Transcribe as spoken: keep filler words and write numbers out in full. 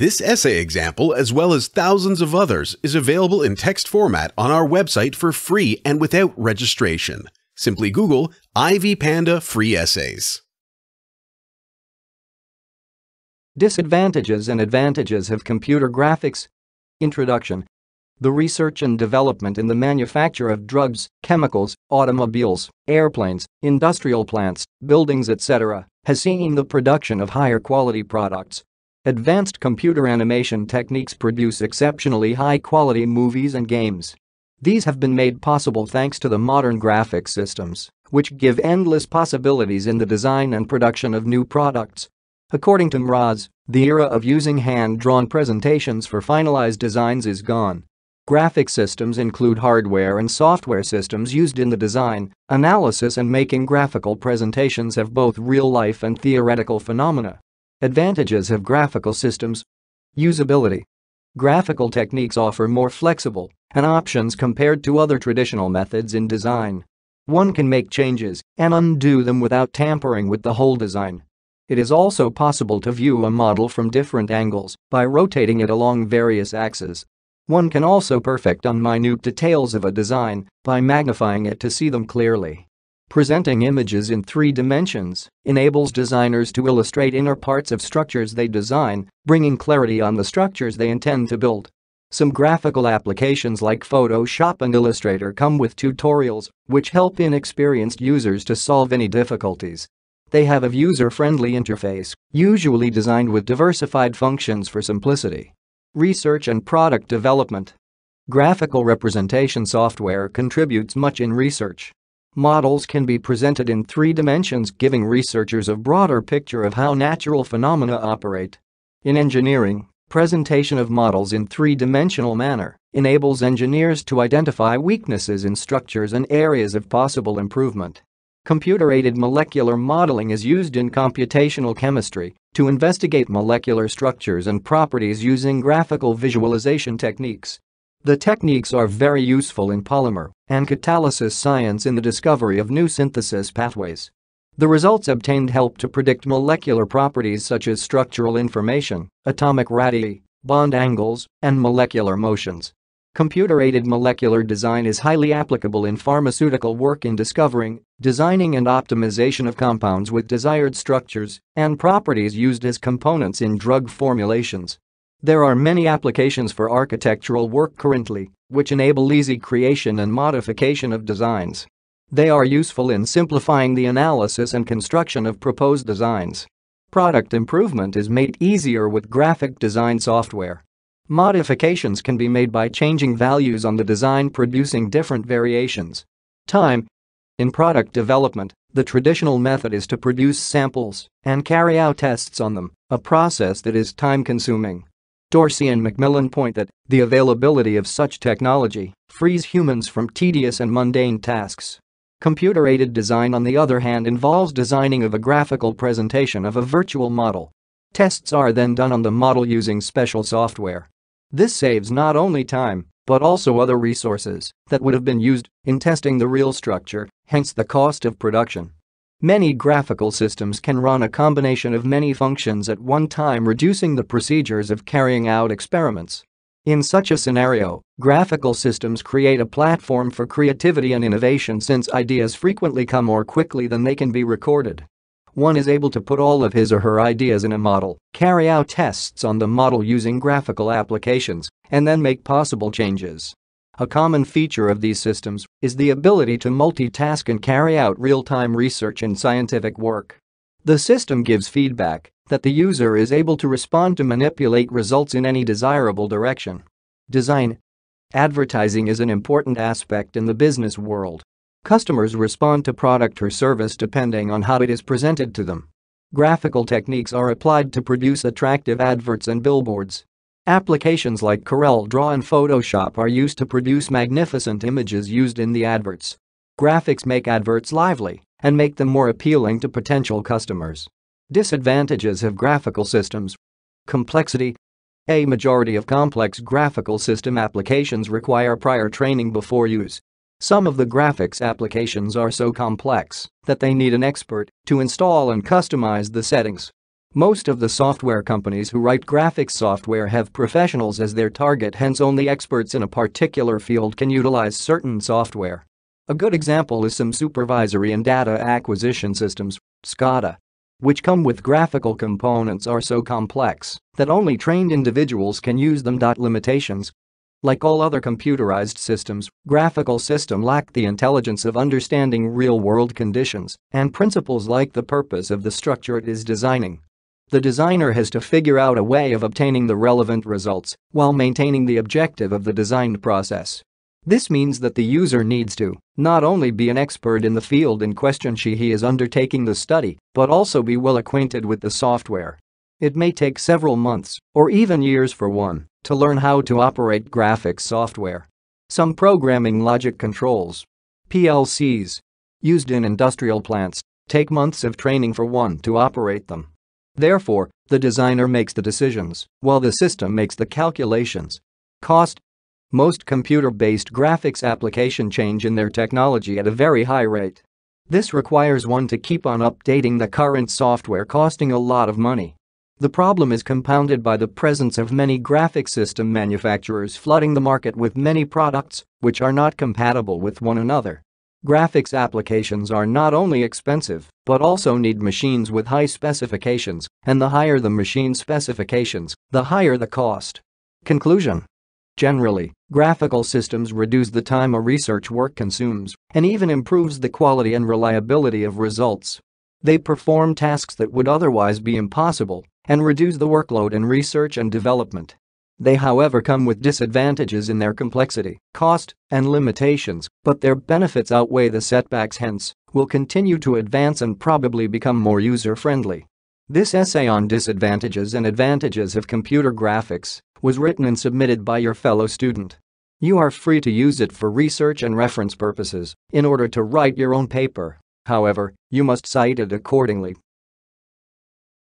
This essay example, as well as thousands of others, is available in text format on our website for free and without registration. Simply Google Ivy Panda free essays. Disadvantages and advantages of computer graphics. Introduction. The research and development in the manufacture of drugs, chemicals, automobiles, airplanes, industrial plants, buildings, et cetera has seen the production of higher quality products. Advanced computer animation techniques produce exceptionally high-quality movies and games. These have been made possible thanks to the modern graphic systems, which give endless possibilities in the design and production of new products. According to Mraz, the era of using hand-drawn presentations for finalized designs is gone. Graphic systems include hardware and software systems used in the design, analysis and making. Graphical presentations of both real-life and theoretical phenomena. Advantages of graphical systems. Usability. Graphical techniques offer more flexible and options compared to other traditional methods in design. One can make changes and undo them without tampering with the whole design. It is also possible to view a model from different angles by rotating it along various axes. One can also perfect on minute details of a design by magnifying it to see them clearly. Presenting images in three dimensions enables designers to illustrate inner parts of structures they design, bringing clarity on the structures they intend to build. Some graphical applications like Photoshop and Illustrator come with tutorials, which help inexperienced users to solve any difficulties. They have a user-friendly interface, usually designed with diversified functions for simplicity. Research and product development. Graphical representation software contributes much in research. Models can be presented in three dimensions, giving researchers a broader picture of how natural phenomena operate. In engineering, presentation of models in three-dimensional manner enables engineers to identify weaknesses in structures and areas of possible improvement. Computer-aided molecular modeling is used in computational chemistry to investigate molecular structures and properties using graphical visualization techniques. The techniques are very useful in polymer and catalysis science in the discovery of new synthesis pathways. The results obtained help to predict molecular properties such as structural information, atomic radii, bond angles, and molecular motions. Computer-aided molecular design is highly applicable in pharmaceutical work in discovering, designing, and optimization of compounds with desired structures and properties used as components in drug formulations. There are many applications for architectural work currently, which enable easy creation and modification of designs. They are useful in simplifying the analysis and construction of proposed designs. Product improvement is made easier with graphic design software. Modifications can be made by changing values on the design, producing different variations. Time. In product development, the traditional method is to produce samples and carry out tests on them, a process that is time-consuming. Dorsey and Macmillan point that the availability of such technology frees humans from tedious and mundane tasks. Computer-aided design, on the other hand, involves designing of a graphical presentation of a virtual model. Tests are then done on the model using special software. This saves not only time, but also other resources that would have been used in testing the real structure, hence the cost of production. Many graphical systems can run a combination of many functions at one time, reducing the procedures of carrying out experiments. In such a scenario, graphical systems create a platform for creativity and innovation, since ideas frequently come more quickly than they can be recorded. One is able to put all of his or her ideas in a model, carry out tests on the model using graphical applications, and then make possible changes. A common feature of these systems is the ability to multitask and carry out real-time research and scientific work. The system gives feedback that the user is able to respond to manipulate results in any desirable direction. Design. Advertising is an important aspect in the business world. Customers respond to product or service depending on how it is presented to them. Graphical techniques are applied to produce attractive adverts and billboards. Applications like CorelDRAW and Photoshop are used to produce magnificent images used in the adverts. Graphics make adverts lively and make them more appealing to potential customers. Disadvantages of graphical systems. Complexity. A majority of complex graphical system applications require prior training before use. Some of the graphics applications are so complex that they need an expert to install and customize the settings. Most of the software companies who write graphics software have professionals as their target, hence only experts in a particular field can utilize certain software. A good example is some supervisory and data acquisition systems, SCADA, which come with graphical components are so complex that only trained individuals can use them. Limitations. Like all other computerized systems, graphical systems lack the intelligence of understanding real-world conditions and principles like the purpose of the structure it is designing. The designer has to figure out a way of obtaining the relevant results while maintaining the objective of the design process. This means that the user needs to not only be an expert in the field in question she he is undertaking the study, but also be well acquainted with the software. It may take several months, or even years for one, to learn how to operate graphics software. Some programming logic controls, P L Cs, used in industrial plants, take months of training for one to operate them. Therefore, the designer makes the decisions, while the system makes the calculations. Cost. Most computer-based graphics applications change in their technology at a very high rate. This requires one to keep on updating the current software, costing a lot of money. The problem is compounded by the presence of many graphic system manufacturers flooding the market with many products which are not compatible with one another. Graphics applications are not only expensive but also need machines with high specifications, and the higher the machine specifications, the higher the cost. Conclusion. Generally, graphical systems reduce the time a research work consumes and even improves the quality and reliability of results. They perform tasks that would otherwise be impossible and reduce the workload in research and development. They, however, come with disadvantages in their complexity, cost, and limitations, but their benefits outweigh the setbacks, hence will continue to advance and probably become more user-friendly. This essay on disadvantages and advantages of computer graphics was written and submitted by your fellow student. You are free to use it for research and reference purposes in order to write your own paper. However, you must cite it accordingly.